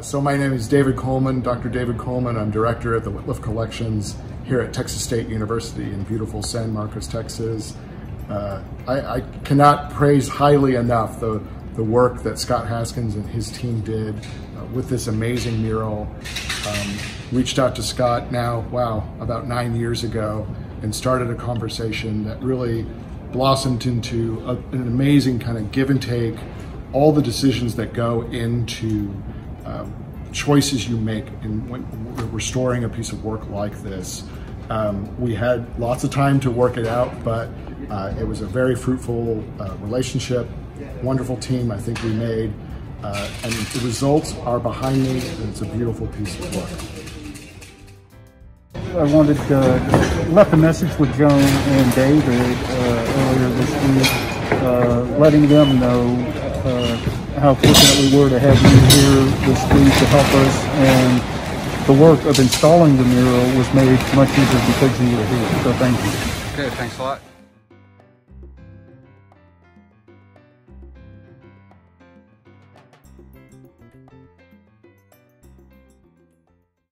So my name is David Coleman, Dr. David Coleman. I'm director at the Wittliff Collections here at Texas State University in beautiful San Marcos, Texas. I cannot praise highly enough the work that Scott Haskins and his team did with this amazing mural. Reached out to Scott now, wow, about 9 years ago, and started a conversation that really blossomed into an amazing kind of give and take, all the decisions that go into choices you make in when restoring a piece of work like this. We had lots of time to work it out, but it was a very fruitful relationship, wonderful team I think we made, and the results are behind me, and it's a beautiful piece of work. I wanted left a message with Joan and David earlier this week, letting them know how fortunate we were to have you here this week to help us, and the work of installing the mural was made much easier because you were here, so thank you. Okay, thanks a lot.